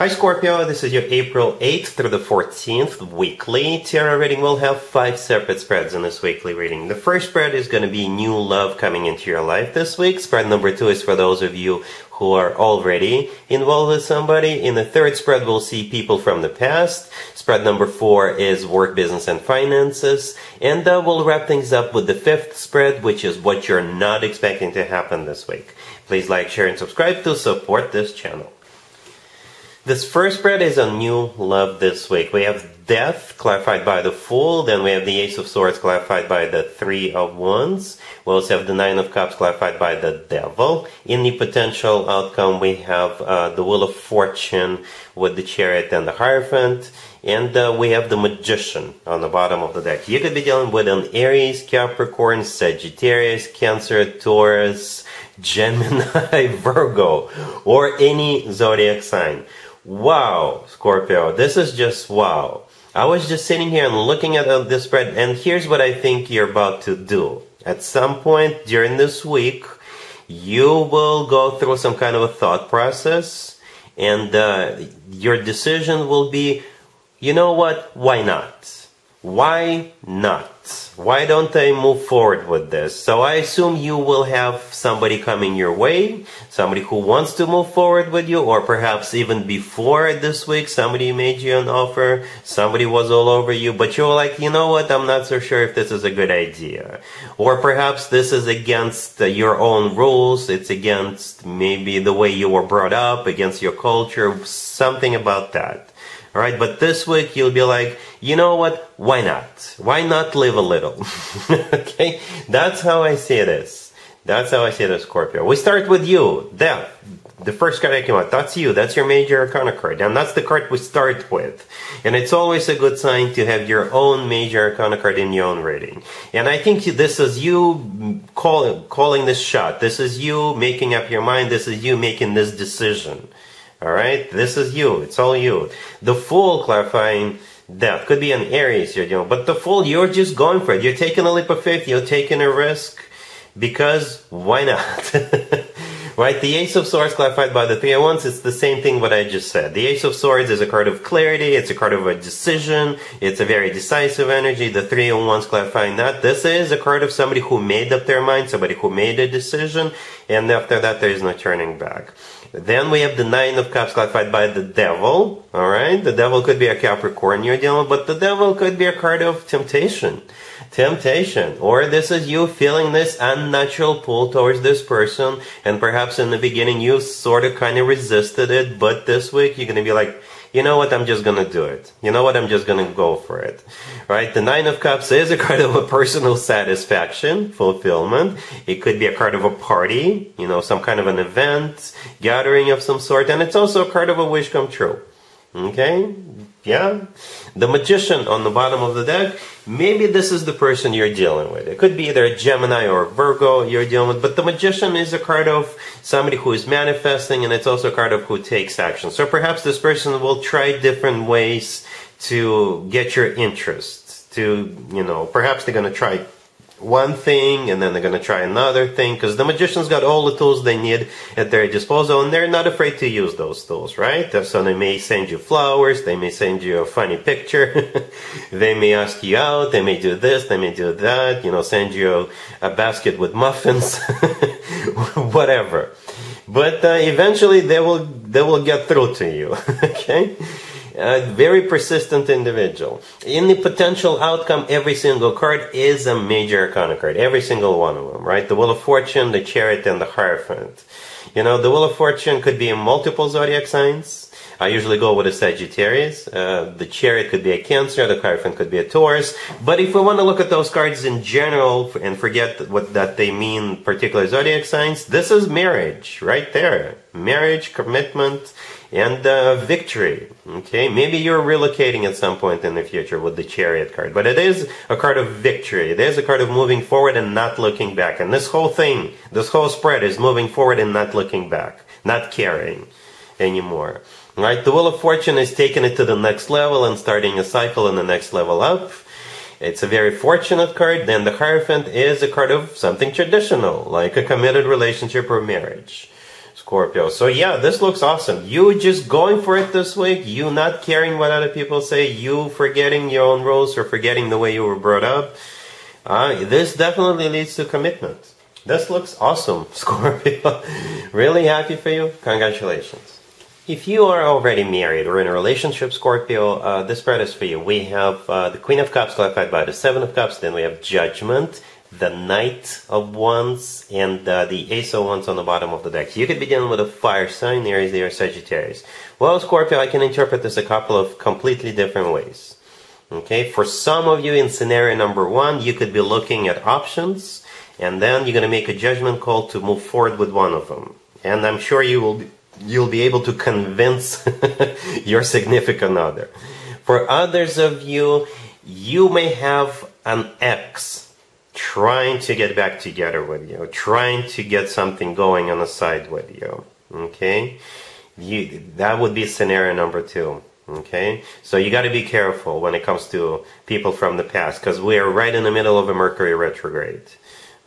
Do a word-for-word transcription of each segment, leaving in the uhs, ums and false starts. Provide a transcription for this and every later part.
Hi Scorpio, this is your April eighth through the fourteenth weekly tarot reading. We'll have five separate spreads in this weekly reading. The first spread is going to be new love coming into your life this week. Spread number two is for those of you who are already involved with somebody. In the third spread, we'll see people from the past. Spread number four is work, business, and finances. And uh, we'll wrap things up with the fifth spread, which is what you're not expecting to happen this week. Please like, share, and subscribe to support this channel. This first spread is on new love this week. We have Death, clarified by the Fool. Then we have the Ace of Swords, clarified by the Three of Wands. We also have the Nine of Cups, clarified by the Devil. In the potential outcome, we have uh, the Wheel of Fortune with the Chariot and the Hierophant. And uh, we have the Magician on the bottom of the deck. You could be dealing with an Aries, Capricorn, Sagittarius, Cancer, Taurus, Gemini, Virgo, or any zodiac sign. Wow, Scorpio, this is just wow. I was just sitting here and looking at this spread, and here's what I think you're about to do. At some point during this week, you will go through some kind of a thought process, and uh, your decision will be, you know what, why not? Why not? Why don't I move forward with this? So I assume you will have somebody coming your way, somebody who wants to move forward with you, or perhaps even before this week, somebody made you an offer, somebody was all over you, but you were like, you know what, I'm not so sure if this is a good idea. Or perhaps this is against your own rules, it's against maybe the way you were brought up, against your culture, something about that. All right, but this week you'll be like, you know what, why not? Why not live a little? Okay, that's how I see this. That's how I see this, Scorpio. We start with you, Death. The first card I came out, that's you. That's your Major Arcana card. And that's the card we start with. And it's always a good sign to have your own Major Arcana card in your own reading. And I think this is you call, calling this shot. This is you making up your mind. This is you making this decision. All right, this is you. It's all you. The Fool clarifying Death. Could be an Aries, you know, but the Fool, you're just going for it. You're taking a leap of faith. You're taking a risk because why not? Right? The Ace of Swords clarified by the Three of Wands. It's the same thing what I just said. The Ace of Swords is a card of clarity. It's a card of a decision. It's a very decisive energy. The Three of Wands clarifying that. This is a card of somebody who made up their mind, somebody who made a decision. And after that, there is no turning back. Then we have the Nine of Cups clarified by the Devil. Alright, the Devil could be a Capricorn you're dealing with, but the Devil could be a card of temptation. Temptation. Or this is you feeling this unnatural pull towards this person, and perhaps in the beginning you sort of kind of resisted it, but this week you're going to be like, you know what, I'm just going to do it. You know what, I'm just going to go for it. Right? The Nine of Cups is a card of a personal satisfaction, fulfillment. It could be a card of a party, you know, some kind of an event, gathering of some sort. And it's also a card of a wish come true. Okay? Yeah? The Magician on the bottom of the deck, maybe this is the person you're dealing with. It could be either a Gemini or a Virgo you're dealing with, but the Magician is a card of somebody who is manifesting, and it's also a card of who takes action. So perhaps this person will try different ways to get your interest, to, you know, perhaps they're going to try one thing and then they're going to try another thing, because the Magician's got all the tools they need at their disposal, and they're not afraid to use those tools, right? So they may send you flowers, they may send you a funny picture, they may ask you out, they may do this, they may do that, you know, send you a, a basket with muffins, whatever. But uh, eventually they will they will get through to you. Okay? A very persistent individual. In the potential outcome, every single card is a Major Arcana card. Every single one of them, right? The Wheel of Fortune, the Chariot, and the Hierophant. You know, the Wheel of Fortune could be in multiple zodiac signs. I usually go with a Sagittarius. Uh, the Chariot could be a Cancer. The Hierophant could be a Taurus. But if we want to look at those cards in general and forget what that they mean particular zodiac signs, this is marriage right there. Marriage, commitment, and uh, victory. Okay, maybe you're relocating at some point in the future with the Chariot card. But it is a card of victory. It is a card of moving forward and not looking back. And this whole thing, this whole spread is moving forward and not looking back. Not caring anymore. Right, the Wheel of Fortune is taking it to the next level and starting a cycle in the next level up. It's a very fortunate card. Then the Hierophant is a card of something traditional, like a committed relationship or marriage. Scorpio. So yeah, this looks awesome. You just going for it this week, you not caring what other people say, you forgetting your own rules or forgetting the way you were brought up. Uh, this definitely leads to commitment. This looks awesome, Scorpio. Really happy for you. Congratulations. If you are already married or in a relationship, Scorpio, uh, this spread is for you. We have uh, the Queen of Cups clarified by the Seven of Cups, then we have Judgment, the Knight of Wands, and uh, the Ace of Wands on the bottom of the deck. You could be dealing with a fire sign, Aries, Leo, Sagittarius. Well, Scorpio, I can interpret this a couple of completely different ways. Okay, for some of you in scenario number one, you could be looking at options, and then you're going to make a judgment call to move forward with one of them. And I'm sure you will be, you'll be able to convince your significant other. For others of you, you may have an ex trying to get back together with you, trying to get something going on the side with you, okay? You, that would be scenario number two, okay? So you got to be careful when it comes to people from the past, because we are right in the middle of a Mercury retrograde,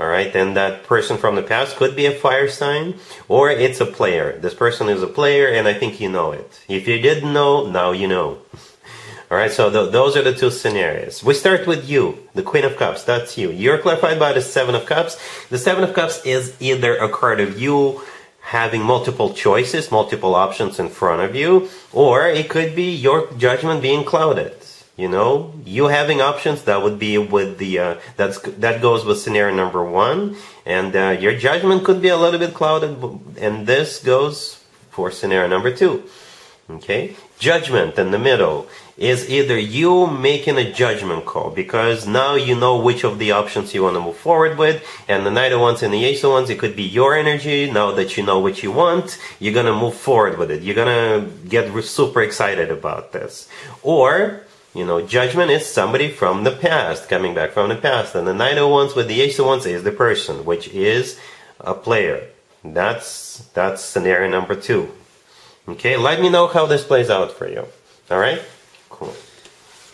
all right? Then that person from the past could be a fire sign, or it's a player. This person is a player, and I think you know it. If you didn't know, now you know. Alright, so th those are the two scenarios. We start with you, the Queen of Cups, that's you. You're clarified by the Seven of Cups. The Seven of Cups is either a card of you having multiple choices, multiple options in front of you, or it could be your judgment being clouded. You know, you having options, that would be with the, uh, that's, that goes with scenario number one, and uh, your judgment could be a little bit clouded, and this goes for scenario number two. Okay, judgment in the middle is either you making a judgment call because now you know which of the options you want to move forward with, and the Knight of Wands and the Ace of Wands, it could be your energy. Now that you know what you want, you're going to move forward with it. You're going to get super excited about this. Or, you know, judgment is somebody from the past, coming back from the past, and the Knight of Wands with the Ace of Wands is the person, which is a player. That's, that's scenario number two. Okay, let me know how this plays out for you. Alright? Cool.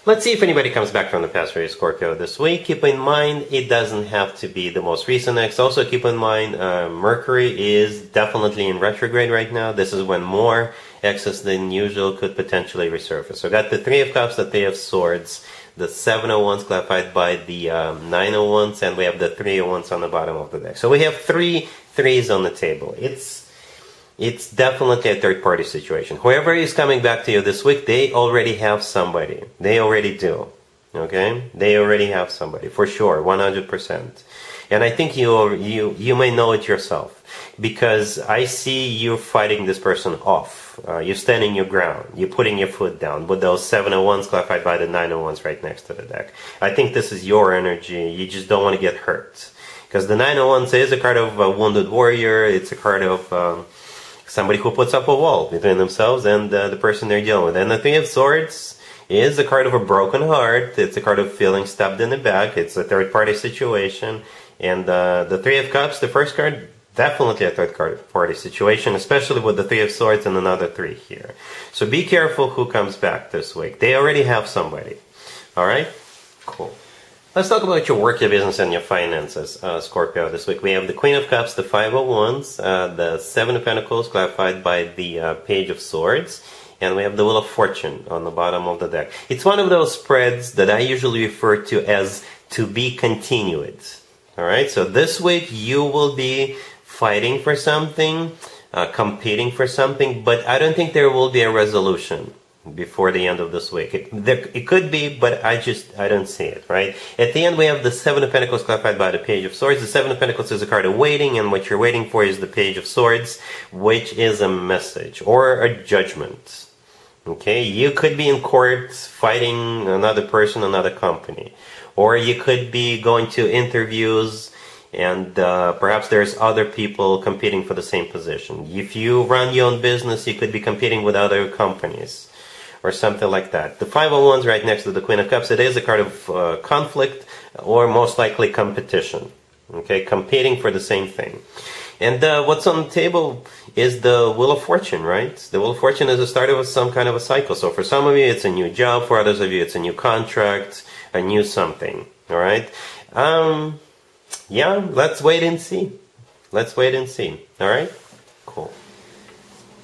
Let's see if anybody comes back from the past for you, Scorpio, this week. Keep in mind, it doesn't have to be the most recent ex. Also, keep in mind, uh, Mercury is definitely in retrograde right now. This is when more exes than usual could potentially resurface. So, got the Three of Cups, the Three of Swords, the Seven of Wands clarified by the um, Nine of Wands, and we have the Three of Wands on the bottom of the deck. So, we have three threes on the table. It's It's definitely a third-party situation. Whoever is coming back to you this week, they already have somebody. They already do. Okay? They already have somebody. For sure. one hundred percent. And I think you, you, you may know it yourself. Because I see you fighting this person off. Uh, you're standing your ground. You're putting your foot down. With those Seven of Wands clarified by the Nine of Wands right next to the deck. I think this is your energy. You just don't want to get hurt. Because the Nine of Wands is a card of a wounded warrior. It's a card of... Um, somebody who puts up a wall between themselves and uh, the person they're dealing with. And the Three of Swords is a card of a broken heart. It's a card of feeling stabbed in the back. It's a third-party situation. And uh, the Three of Cups, the first card, definitely a third-party situation, especially with the Three of Swords and another three here. So be careful who comes back this week. They already have somebody. All right? Cool. Let's talk about your work, your business, and your finances, uh, Scorpio, this week. We have the Queen of Cups, the Five of Wands, uh, the Seven of Pentacles, clarified by the uh, Page of Swords, and we have the Wheel of Fortune on the bottom of the deck. It's one of those spreads that I usually refer to as to be continued. Alright, so this week you will be fighting for something, uh, competing for something, but I don't think there will be a resolution before the end of this week. It, there, it could be, but I just, I don't see it, right? At the end, we have the Seven of Pentacles clarified by the Page of Swords. The Seven of Pentacles is a card of waiting, and what you're waiting for is the Page of Swords, which is a message or a judgment. Okay, you could be in court fighting another person, another company, or you could be going to interviews, and uh, perhaps there's other people competing for the same position. If you run your own business, you could be competing with other companies, or something like that. The Five of Wands right next to the Queen of Cups, it is a card of uh, conflict, or most likely competition. Okay, competing for the same thing. And uh, what's on the table is the Wheel of Fortune, right? The Wheel of Fortune is the start of some kind of a cycle. So for some of you, it's a new job. For others of you, it's a new contract, a new something. All right? Um, yeah, let's wait and see. Let's wait and see. All right? Cool.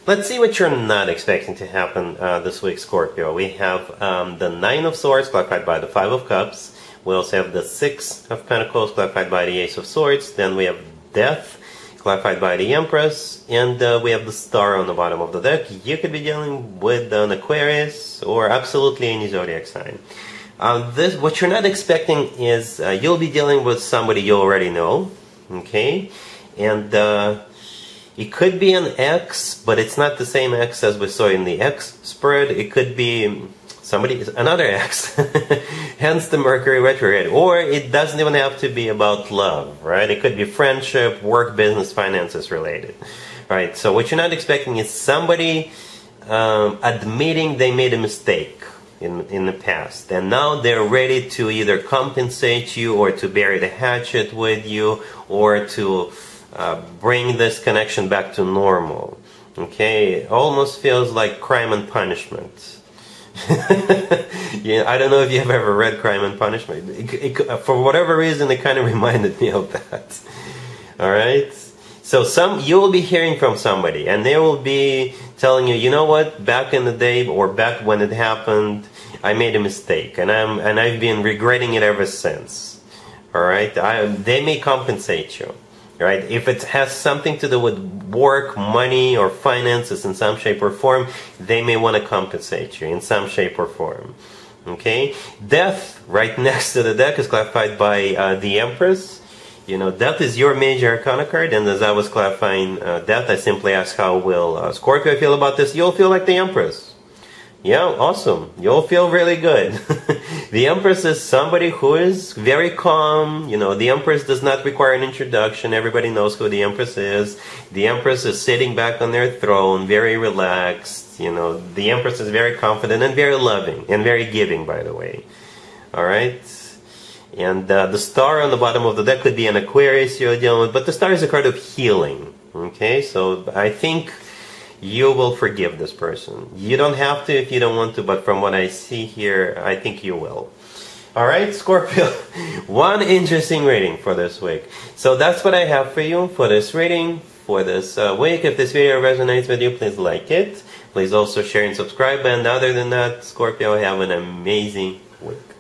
Let's see what you're not expecting to happen uh, this week, Scorpio. We have um, the Nine of Swords, clockwise by the Five of Cups. We also have the Six of Pentacles, clockwise by the Ace of Swords. Then we have Death, clockwise by the Empress. And uh, we have the Star on the bottom of the deck. You could be dealing with an Aquarius or absolutely any zodiac sign. Uh, this, what you're not expecting is uh, you'll be dealing with somebody you already know. Okay? And... Uh, It could be an ex, but it's not the same ex as we saw in the ex spread. It could be somebody, another ex, hence the Mercury retrograde. Or it doesn't even have to be about love, right? It could be friendship, work, business, finances related, right? So what you're not expecting is somebody um, admitting they made a mistake in, in the past. And now they're ready to either compensate you or to bury the hatchet with you or to... Uh, bring this connection back to normal. Okay, it almost feels like Crime and Punishment. Yeah, I don't know if you've ever read Crime and Punishment. It, it, for whatever reason, it kind of reminded me of that. All right. So some you will be hearing from somebody, and they will be telling you, you know what? Back in the day, or back when it happened, I made a mistake, and I'm and I've been regretting it ever since. All right. I, they may compensate you. Right? If it has something to do with work, money, or finances in some shape or form, they may want to compensate you in some shape or form. Okay? Death, right next to the deck, is clarified by uh, the Empress. You know, Death is your major arcana card, and as I was clarifying uh, Death, I simply asked how will uh, Scorpio feel about this. You'll feel like the Empress. Yeah, awesome. You'll feel really good. The Empress is somebody who is very calm. You know, the Empress does not require an introduction. Everybody knows who the Empress is. The Empress is sitting back on their throne, very relaxed. You know, the Empress is very confident and very loving and very giving, by the way. All right? And uh, the Star on the bottom of the deck could be an Aquarius you're dealing with, but the Star is a card of healing. Okay, so I think... you will forgive this person. You don't have to if you don't want to, but from what I see here, I think you will. Alright, Scorpio, one interesting reading for this week. So that's what I have for you for this reading, for this uh, week. If this video resonates with you, please like it. Please also share and subscribe. And other than that, Scorpio, have an amazing week.